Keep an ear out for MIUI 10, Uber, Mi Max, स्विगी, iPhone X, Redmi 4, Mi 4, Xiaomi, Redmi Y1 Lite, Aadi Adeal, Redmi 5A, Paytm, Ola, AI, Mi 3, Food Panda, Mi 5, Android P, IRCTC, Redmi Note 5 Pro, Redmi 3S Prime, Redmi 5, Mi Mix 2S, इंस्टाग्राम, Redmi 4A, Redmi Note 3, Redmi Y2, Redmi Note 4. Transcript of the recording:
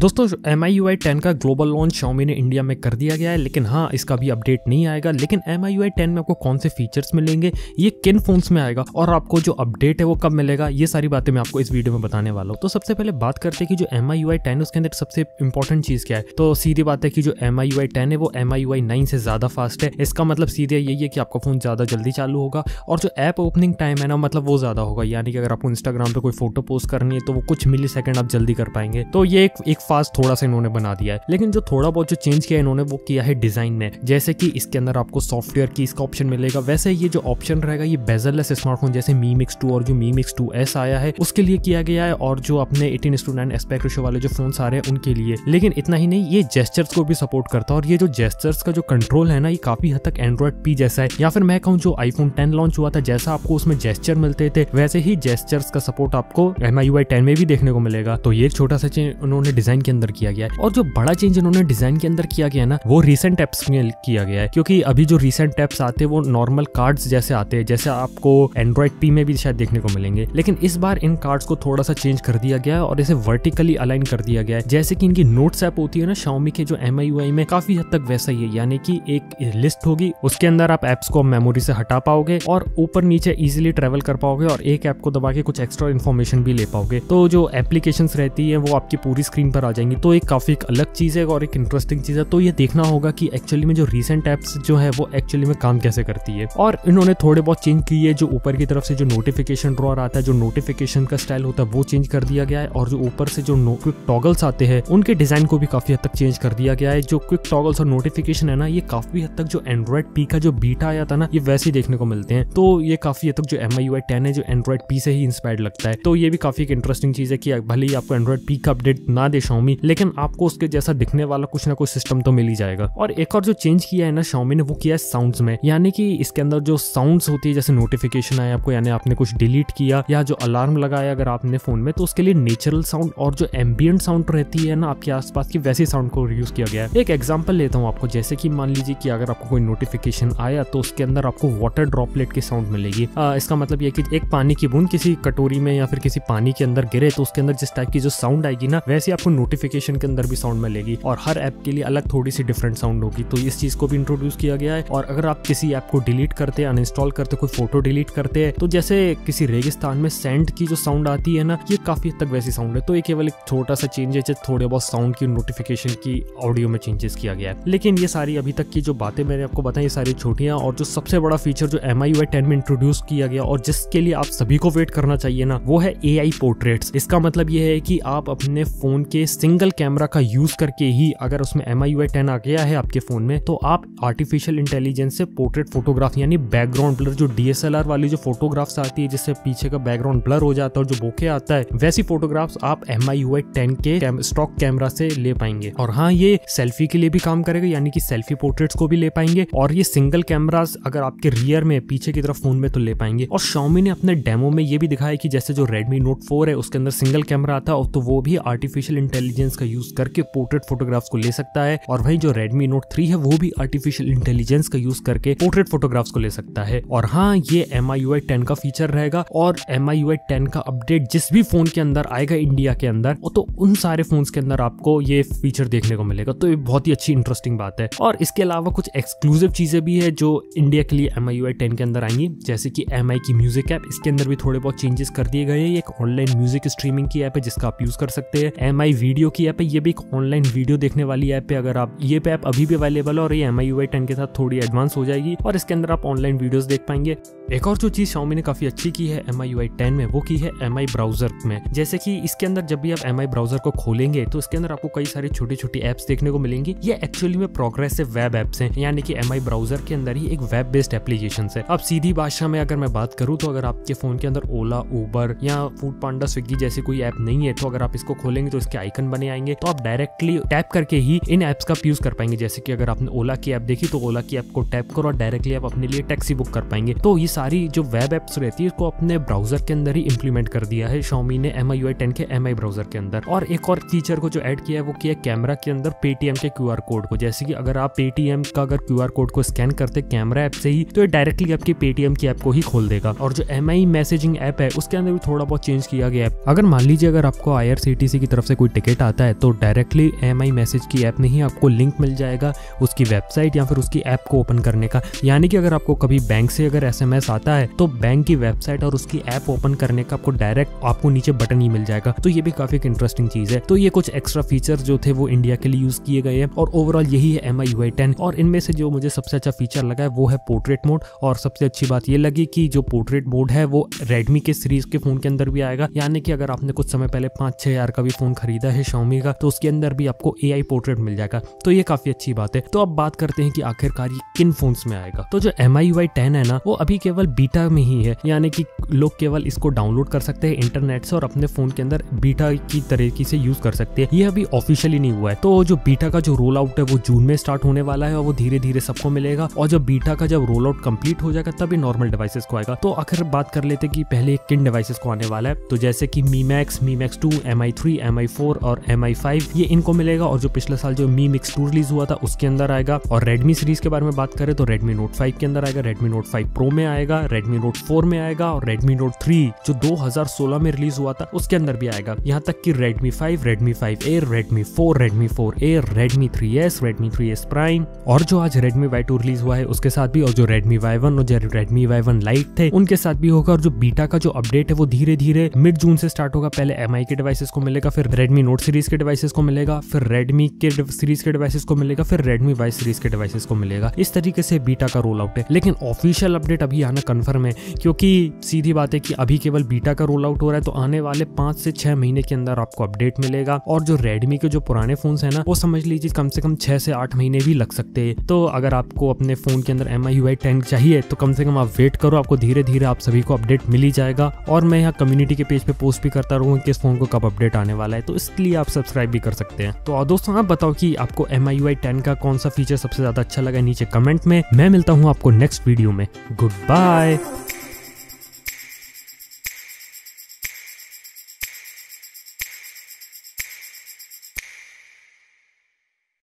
दोस्तों MIUI 10 का global launch Xiaomi ने इंडिया में कर दिया गया है, लेकिन हाँ इसका भी अपडेट नहीं आएगा। लेकिन MIUI 10 में आपको कौन से फीचर्स मिलेंगे, ये किन फोन्स में आएगा और आपको जो अपडेट है वो कब मिलेगा, ये सारी बातें मैं आपको इस वीडियो में बताने वाला हूँ। तो सबसे पहले बात करते हैं कि जो MIUI 10 उसके अंदर सबसे इंपॉर्टेंट चीज़ क्या है। तो सीधी बात है कि जो MIUI 10 है वो MIUI 9 से ज़्यादा फास्ट है। इसका मतलब सीधे यही है कि आपका फ़ोन ज़्यादा जल्दी चालू होगा और जो ऐप ओपनिंग टाइम है ना, मतलब वो ज़्यादा होगा। यानी कि अगर आपको इंस्टाग्राम पर कोई फोटो पोस्ट करनी है तो वो कुछ मिली सेकेंड आप जल्दी कर पाएंगे। तो ये एक फास्ट थोड़ा सा इन्होंने बना दिया है। लेकिन जो थोड़ा बहुत जो चेंज किया है इन्होंने वो किया है डिजाइन में। जैसे कि इसके अंदर आपको सॉफ्टवेयर की इसका ऑप्शन मिलेगा, वैसे ये जो ऑप्शन रहेगा ये बेजरलेस स्मार्टफोन जैसे Mi Mix 2 और जो Mi Mix 2S आया है उसके लिए किया गया है, और जो अपने 18:9 एस्पेक्ट रेशियो वाले जो फोन आ रहे हैं उनके लिए। लेकिन इतना ही नहीं, ये जेस्चर्स को भी सपोर्ट करता है और ये जो जेस्चर्स का जो कंट्रोल है ना, ये काफी हद तक एंड्रॉइड P जैसा है, या फिर मैं कहूँ जो iPhone 10 लॉन्च हुआ था जैसा आपको उसमें जेस्चर मिलते थे वैसे ही जेस्चर्स का सपोर्ट आपको MIUI 10 में भी देखने को मिलेगा। तो ये छोटा सा चेंज उन्होंने डिजाइन के अंदर किया गया है। और जो बड़ा चेंज इन्होंने डिजाइन के अंदर किया गया है ना, वो रिसेंट एप्स में किया गया है, क्योंकि अभी जो रिसेंट एप्स आते हैं वो नॉर्मल कार्ड्स जैसे आते हैं, जैसे आपको एंड्रॉइड P में भी शायद देखने को मिलेंगे। लेकिन इस बार इन कार्ड्स को थोड़ा सा चेंज कर दिया गया है और इसे वर्टिकली अलाइन कर दिया गया है। जैसे कि इनकी नोट्स ऐप होती है ना Xiaomi के जो MIUI में, काफी हद तक वैसा ही है। यानी कि एक लिस्ट होगी, उसके अंदर आप एप्स को मेमोरी से हटा पाओगे और ऊपर नीचे इजिली ट्रेवल कर पाओगे और एक ऐप को दबा के कुछ एक्स्ट्रा इन्फॉर्मेशन भी ले पाओगे। तो जो एप्लीकेशन रहती है वो आपकी पूरी स्क्रीन पर आ जाएंगी। तो एक काफी एक अलग चीज है और एक इंटरेस्टिंग चीज है। तो ये देखना होगा कि एक्चुअली में जो रीसेंट एप्स जो है वो एक्चुअली में काम कैसे करती है। और इन्होंने थोड़े बहुत चेंज किए, जो ऊपर की तरफ से जो नोटिफिकेशन ड्रॉअर आता है, जो नोटिफिकेशन का स्टाइल होता है वो चेंज कर दिया गया है, और जो ऊपर से जो क्विक टॉगल्स आते हैं उनके डिजाइन को भी काफी हद तक चेंज कर दिया गया है। जो क्विक टॉगल्स और नोटिफिकेशन है ना, ये काफी हद तक जो एंड्रॉइड P का जो बीटा आया था ना, ये वैसे ही देखने को मिलते हैं। तो ये काफी हद तक जो MIUI 10 है जो एंड्रॉइड P से ही इंस्पायर्ड लगता है। तो ये भी काफी इंटरेस्टिंग चीज है कि भले ही आपको एंड्रॉइड P का अपडेट ना दे Xiaomi, लेकिन आपको उसके जैसा दिखने वाला कुछ ना कुछ सिस्टम तो मिल ही जाएगा। और एक और जो चेंज किया है ना Xiaomi ने, वो किया है साउंड्स में। यानी कि इसके अंदर जो साउंड्स होती है, जैसे नोटिफिकेशन आया आपको, यानी आपने कुछ डिलीट किया या जो अलार्म लगाया अगर आपने फोन में, तो उसके लिए नेचुरल साउंड और जो एम्बियंट साउंड रहती है ना आपके आसपास की, वैसे साउंड को यूज किया गया है। एक एग्जाम्पल लेता हूँ आपको, जैसे कि मान लीजिए कि अगर आपको कोई नोटिफिकेशन आया तो उसके अंदर आपको वाटर ड्रॉपलेट की साउंड मिलेगी। इसका मतलब यह कि एक पानी की बूंद किसी कटोरी में या फिर किसी पानी के अंदर गिरे तो उसके अंदर जिस टाइप की जो साउंड आएगी ना, वैसे आपको नोटिफिकेशन के अंदर भी साउंड मिलेगी, और हर ऐप के लिए अलग थोड़ी सी डिफरेंट साउंड होगी। तो इस चीज को भी इंट्रोड्यूस किया गया है। और अगर आप किसी ऐप को डिलीट करते हैं, अनइंस्टॉल करते, कोई फोटो डिलीट करते हैं, तो जैसे किसी रेगिस्तान में सैंड की जो साउंड आती है ना, ये काफी हद तक वैसी साउंड है। तो ये केवल एक छोटा सा चेंज है, थोड़े बहुत साउंड की नोटिफिकेशन की ऑडियो में चेंजेस किया गया है। लेकिन ये सारी अभी तक की जो बातें मैंने आपको बताई ये सारी छोटियां, और जो सबसे बड़ा फीचर जो MIUI 10 में इंट्रोड्यूस किया गया और जिसके लिए आप सभी को वेट करना चाहिए ना, वो है AI पोर्ट्रेट्स। इसका मतलब ये है कि आप अपने फोन के सिंगल कैमरा का यूज करके ही, अगर उसमें MIUI 10 आ गया है आपके फोन में, तो आप आर्टिफिशियल इंटेलिजेंस से पोर्ट्रेट फोटोग्राफ यानी बैकग्राउंड ब्लर, जो DSLR वाली जो फोटोग्राफ्स आती है जिससे पीछे का बैकग्राउंड ब्लर हो जाता है और जो बोके आता है, वैसी फोटोग्राफ्स आप MIUI 10 के स्टॉक कैमरा से ले पाएंगे। और हाँ, ये सेल्फी के लिए भी काम करेगा, यानी कि सेल्फी पोर्ट्रेट्स को भी ले पाएंगे, और ये सिंगल कैमरास अगर आपके रियर में पीछे की तरफ फोन में तो ले पाएंगे। और Xiaomi ने अपने डेमो में ये भी दिखाया कि जैसे जो Redmi Note 4 है उसके अंदर सिंगल कैमरा आता है, तो वो भी आर्टिफिशियल इंटेलिजेंस का यूज करके पोर्ट्रेट फोटोग्राफ्स को ले सकता है, और वही जो Redmi Note 3 है वो भी आर्टिफिशियल इंटेलिजेंस का यूज करके पोर्ट्रेट फोटोग्राफ्स को ले सकता है। और हाँ, ये MIUI 10 का फीचर रहेगा, और MIUI 10 का अपडेट जिस भी फोन के अंदर आएगा इंडिया के अंदर, तो उन सारे फोन के अंदर आपको ये फीचर देखने को मिलेगा। तो ये बहुत ही अच्छी इंटरेस्टिंग बात है। और इसके अलावा कुछ एक्सक्लूसिव चीजें भी है जो इंडिया के लिए MIUI 10 के अंदर आएंगी, जैसे कि MI की म्यूजिक ऐप, इसके अंदर भी थोड़े बहुत चेंजेस कर दिए गए। एक ऑनलाइन म्यूजिक स्ट्रीमिंग की ऐप है जिसका आप यूज कर सकते हैं। MI वीडियो की ऐप है, ये भी एक ऑनलाइन वीडियो देखने वाली ऐप है। अगर आप ये ऐप अभी भी अवेलेबल है और ये MIUI 10 के साथ थोड़ी एडवांस हो जाएगी और इसके अंदर आप ऑनलाइन वीडियोस देख पाएंगे। एक और जो चीज Xiaomi ने काफी अच्छी की है MIUI 10 में, वो की है MI ब्राउजर में। जैसे कि इसके अंदर जब भी आप MI ब्राउजर को खोलेंगे तो इसके अंदर आपको कई सारी छोटी छोटी एप्स देखने को मिलेंगी। ये एक्चुअली में प्रोग्रेसिव वेब एप्स हैं, यानी कि MI ब्राउजर के अंदर ही एक वेब बेस्ड एप्लीकेशन है। अब सीधी भाषा में अगर मैं बात करूँ तो अगर आपके फोन के अंदर ओला, उबर या फूड पांडा, स्विगी जैसी कोई ऐप नहीं है, तो अगर आप इसको खोलेंगे तो इसके आइकन बने आएंगे, तो आप डायरेक्टली टैप करके ही इन एप्स का यूज कर पाएंगे। जैसे कि अगर आपने ओला की ऐप देखी तो ओला की ऐप को टैप करो और डायरेक्टली आप अपने लिए टैक्सी बुक कर पाएंगे। तो ये सारी जो वेब एप्स रहती है इसको अपने ब्राउजर के अंदर ही इंप्लीमेंट कर दिया है Xiaomi ने MIUI 10 के MI ब्राउजर के अंदर। और एक और फीचर को जो ऐड किया है वो किया कैमरा के अंदर Paytm के QR कोड को। जैसे कि अगर आप Paytm का अगर QR कोड को स्कैन करते कैमरा ऐप से ही, तो ये डायरेक्टली आपकी Paytm की ऐप को ही खोल देगा। और जो MI मैसेजिंग ऐप है उसके अंदर भी थोड़ा बहुत चेंज किया गया है। अगर मान लीजिए अगर आपको IRCTC की तरफ से कोई सर्टिफिकेट आता है तो डायरेक्टली एमआई मैसेज की ऐप में ही आपको लिंक मिल जाएगा उसकी वेबसाइट या फिर उसकी ऐप को ओपन करने का। यानी कि अगर आपको कभी बैंक से अगर एसएमएस आता है तो बैंक की वेबसाइट और उसकी ऐप ओपन करने का आपको डायरेक्ट आपको नीचे बटन ही मिल जाएगा। तो ये भी काफी इंटरेस्टिंग चीज है। तो ये कुछ एक्स्ट्रा फीचर जो थे वो इंडिया के लिए यूज किए गए हैं और ओवरऑल यही है MIUI 10। और इनमें से जो मुझे सबसे अच्छा फीचर लगा है वो है पोर्ट्रेट मोड। और सबसे अच्छी बात ये लगी कि जो पोर्ट्रेट मोड है वो रेडमी के सीरीज के फोन के अंदर भी आएगा। यानी कि अगर आपने कुछ समय पहले 5-6 हजार का भी फोन खरीदा है Xiaomi का तो उसके अंदर भी आपको AI पोर्ट्रेट मिल जाएगा। तो ये काफी अच्छी बात है। तो अब बात करते हैं कि आखिरकार ये किन फोन्स में आएगा। तो जो MIUI 10 है ना वो अभी केवल बीटा में ही है, यानी कि लोग केवल इसको डाउनलोड कर सकते हैं इंटरनेट से और अपने फोन के अंदर बीटा की तरीके से यूज कर सकते हैं। ये अभी ऑफिशियली नहीं हुआ है। तो जो बीटा का जो रोल आउट है वो जून में स्टार्ट होने वाला है और वो धीरे धीरे सबको मिलेगा और जब बीटा का जब रोल आउट कंप्लीट हो जाएगा तभी नॉर्मल डिवाइसेस को आएगा। तो आखिर बात कर लेते कि पहले किन डिवाइसेस को आने वाला है। तो जैसे कि Mi Max, Mi Mix 2, Mi 3, Mi 4 और Mi 5 ये इनको मिलेगा। और जो पिछले साल जो Mi Mix 2 रिलीज हुआ था उसके अंदर आएगा। और रेडमी सीरीज के बारे में बात करें तो Redmi Note 5 के अंदर आएगा, Redmi Note 5 Pro में आएगा, Redmi Note 4 में आएगा और Redmi Note 3 जो 2016 में रिलीज हुआ था उसके अंदर भी आएगा। यहाँ तक कि Redmi 5, Redmi 5A, Redmi 4, Redmi 4A, Redmi 3S, Redmi 3S Prime और जो आज Redmi Y2 रिलीज हुआ है उसके साथ भी और जो Redmi Y1 और जो Redmi Y1 Lite थे उनके साथ भी होगा। और जो बीटा का जो अपडेट है वो धीरे धीरे मिड जून से स्टार्ट होगा। पहले MI के डिवाइसेस को मिलेगा, फिर Redmi Note सीरीज के डिवाइसेस को मिलेगा, फिर Redmi के सीरीज के डिवाइसेस को मिलेगा, फिर Redmi Y सीरीज के डिवाइसेस को मिलेगा। इस तरीके से बीटा का रोल आउट है। लेकिन ऑफिशियल अपडेट अभी आना कंफर्म है क्योंकि सीधी बात है कि अभी केवल बीटा का रोल आउट हो रहा है। तो आने वाले 5 से 6 महीने के अंदर आपको अपडेट मिलेगा। और जो Redmi के जो पुराने फोन है ना वो समझ लीजिए कम से कम 6 से 8 महीने भी लग सकते हैं। तो अगर आपको अपने फोन के अंदर MIUI 10 चाहिए तो कम से कम आप वेट करो, आपको धीरे धीरे आप सभी को अपडेट मिल ही जाएगा। और मैं यहाँ कम्युनिटी के पेज पे पोस्ट भी करता रहूंगा कि इस फोन को कब अपडेट आने वाला है, तो इसलिए आप सब्सक्राइब भी कर सकते हैं। तो दोस्तों आप बताओ कि आपको MIUI 10 का कौन सा फीचर सबसे ज्यादा अच्छा लगा नीचे कमेंट में। मैं मिलता हूँ आपको नेक्स्ट वीडियो में। Good bye.